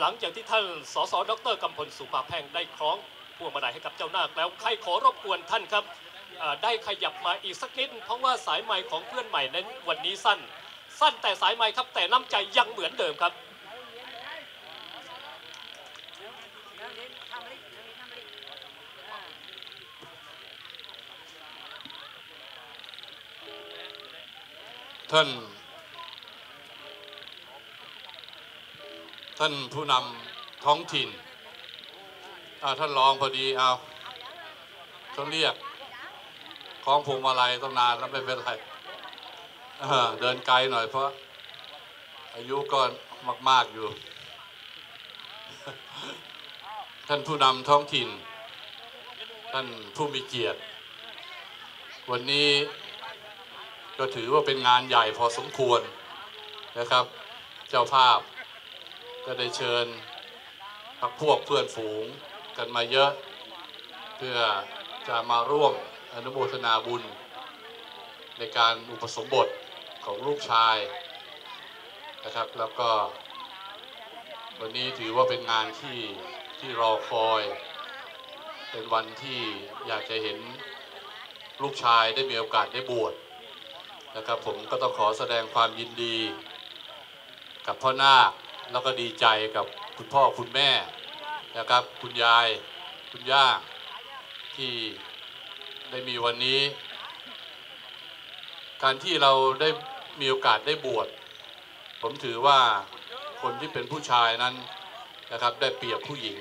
หลังจากที่ท่านสส.ดร.กำพลสุภาแพงได้คล้องพวงมาลัยให้กับเจ้านาคแล้วใครขอรบกวนท่านครับได้ขยับมาอีกสักนิดเพราะว่าสายไมค์ของเพื่อนใหม่นั้นวันนี้สั้นแต่สายไมค์ครับแต่น้ำใจยังเหมือนเดิมครับท่านผู้นำท้องถิ่นท่านรองพอดีเอาเขาเรียกคล้องพวงมาลัยต้องนานแล้วไม่เป็นไรเดินไกลหน่อยเพราะอายุก็มากๆอยู่ท่านผู้นำท้องถิ่นท่านผู้มีเกียรติวันนี้ก็ถือว่าเป็นงานใหญ่พอสมควรนะครับเจ้าภาพก็ได้เชิญพวกเพื่อนฝูงกันมาเยอะเพื่อจะมาร่วมอนุโมทนาบุญในการอุปสมบทของลูกชายนะครับแล้วก็วันนี้ถือว่าเป็นงานที่รอคอยเป็นวันที่อยากจะเห็นลูกชายได้มีโอกาสได้บวชนะครับผมก็ต้องขอแสดงความยินดีกับพ่อนาคแล้วก็ดีใจกับคุณพ่อคุณแม่นะครับคุณยายคุณย่าที่ได้มีวันนี้การที่เราได้มีโอกาสได้บวชผมถือว่าคนที่เป็นผู้ชายนั้นนะครับได้เปรียบผู้หญิง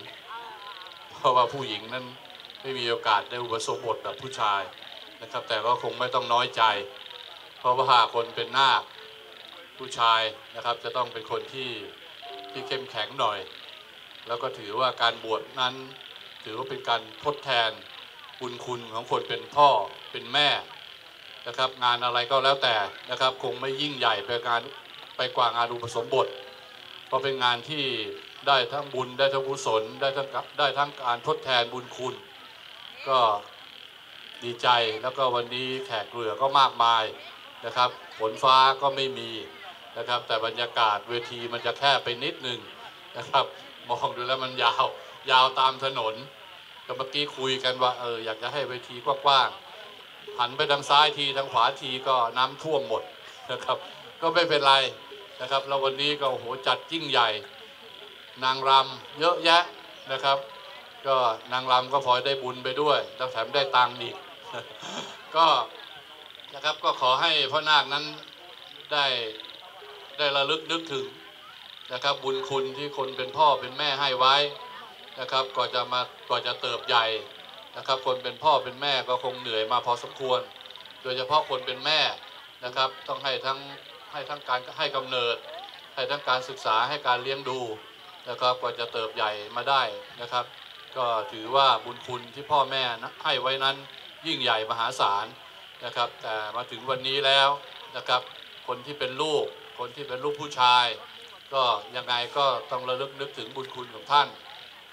เพราะว่าผู้หญิงนั้นไม่มีโอกาสได้อุปสมบทแบบผู้ชายนะครับแต่ก็คงไม่ต้องน้อยใจเพราะว่าคนเป็นนาคผู้ชายนะครับจะต้องเป็นคนที่เข้มแข็งหน่อยแล้วก็ถือว่าการบวชนั้นถือว่าเป็นการทดแทนบุญคุณของคนเป็นพ่อเป็นแม่นะครับงานอะไรก็แล้วแต่นะครับคงไม่ยิ่งใหญ่ไปกว่างานอุปสมบทเพราะเป็นงานที่ได้ทั้งบุญได้ทั้งกุศลได้ทั้งการทดแทนบุญคุณก็ดีใจแล้วก็วันนี้แขกเรือก็มากมายนะครับฝนฟ้าก็ไม่มีนะครับแต่บรรยากาศเวทีมันจะแคบไปนิดนึงนะครับมองดูแล้วมันยาวตามถนนก็เมื่อกี้คุยกันว่าอยากจะให้เวทีกว้างๆหันไปทางซ้ายทีทางขวาทีก็น้ำท่วมหมดนะครับก็ไม่เป็นไรนะครับแล้ววันนี้ก็โหจัดยิ่งใหญ่นางรำเยอะแยะนะครับก็นางรำก็พอได้บุญไปด้วยแล้วแถมได้ตังค์อีกก็นะครับก็ขอให้พ่อนาคนั้นได้ระลึกนึกถึงนะครับบุญคุณที่คนเป็นพ่อเป็นแม่ให้ไว้นะครับก่อนจะเติบใหญ่นะครับคนเป็นพ่อเป็นแม่ก็คงเหนื่อยมาพอสมควรโดยเฉพาะคนเป็นแม่นะครับต้องให้ทั้งการให้กำเนิดให้ทั้งการศึกษาให้การเลี้ยงดูนะครับกว่าจะเติบใหญ่มาได้นะครับก็ถือว่าบุญคุณที่พ่อแม่ให้ไว้นั้นยิ่งใหญ่มหาศาลนะครับแต่มาถึงวันนี้แล้วนะครับคนที่เป็นลูกผู้ชายก็ยังไงก็ต้องระลึกนึกถึงบุญคุณของท่าน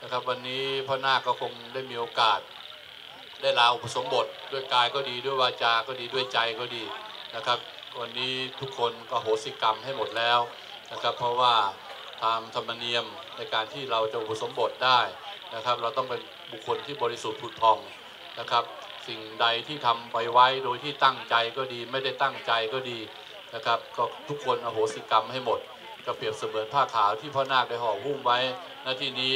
นะครับวันนี้พ่อนาคก็คงได้มีโอกาสได้ลาอุปสมบทด้วยกายก็ดีด้วยวาจาก็ดีด้วยใจก็ดีนะครับวันนี้ทุกคนก็โหสิกรรมให้หมดแล้วนะครับเพราะว่าตามธรรมเนียมในการที่เราจะอุปสมบทได้นะครับเราต้องเป็นบุคคลที่บริสุทธิ์ผุดพองนะครับสิ่งใดที่ทำไปไว้โดยที่ตั้งใจก็ดีไม่ได้ตั้งใจก็ดีนะครับก็ทุกคนอโหสิกรรมให้หมดก็เปรียบเสมือนผ้าขาวที่พ่อนาคได้ห่อหุ้มไว้ณที่นี้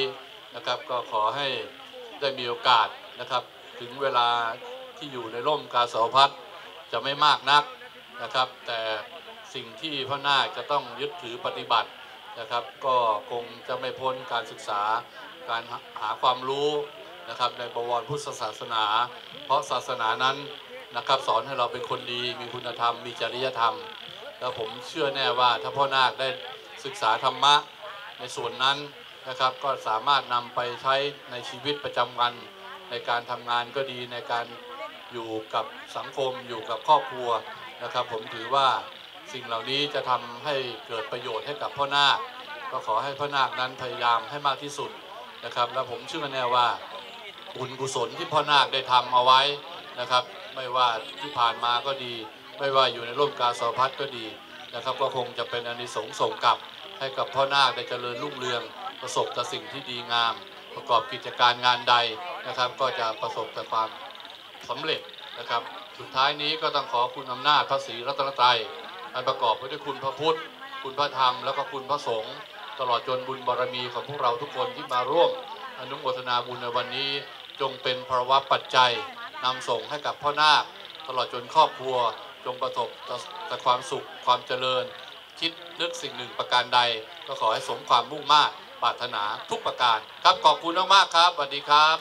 นะครับก็ขอให้ได้มีโอกาสนะครับถึงเวลาที่อยู่ในร่มกาสาวพัดจะไม่มากนักนะครับแต่สิ่งที่พ่อนาคจะต้องยึดถือปฏิบัตินะครับก็คงจะไม่พ้นการศึกษาการหาความรู้นะครับในบวรพุทธศาสนาเพราะศาสนานั้นนะครับสอนให้เราเป็นคนดีมีคุณธรรมมีจริยธรรมแล้วผมเชื่อแน่ว่าถ้าพ่อนาคได้ศึกษาธรรมะในส่วนนั้นนะครับก็สามารถนำไปใช้ในชีวิตประจำวันในการทำงานก็ดีในการอยู่กับสังคมอยู่กับครอบครัวนะครับผมถือว่าสิ่งเหล่านี้จะทำให้เกิดประโยชน์ให้กับพ่อนาคก็ขอให้พ่อนาคนั้นพยายามให้มากที่สุดนะครับและผมเชื่อแน่ว่าบุญกุศลที่พ่อนาคได้ทำเอาไว้นะครับไม่ว่าที่ผ่านมาก็ดีไม่ว่าอยู่ในร่มกาสาวพัดก็ดีนะครับก็คงจะเป็นอานิสงส์ส่งกลับให้กับพ่อนาคได้เจริญรุ่งเรือง ประสบแต่สิ่งที่ดีงามประกอบกิจการงานใดนะครับก็จะประสบแต่ความสำเร็จนะครับสุดท้ายนี้ก็ต้องขอคุณอำนาจพระศรีรัตนตรัยอันประกอบไปด้วยคุณพระพุทธคุณพระธรรมแล้วก็คุณพระสงฆ์ตลอดจนบุญบารมีของพวกเราทุกคนที่มาร่วมอนุโมทนาบุญในวันนี้จงเป็นภาวะปัจจัยนำส่งให้กับพ่อนาคตลอดจนครอบครัวจงประสบแต่ความสุขความเจริญคิดนึกสิ่งหนึ่งประการใดก็ขอให้สมความมุ่งมา่ปรารถนาทุกประการครับขอบคุณมากๆครับสวัสดีครับ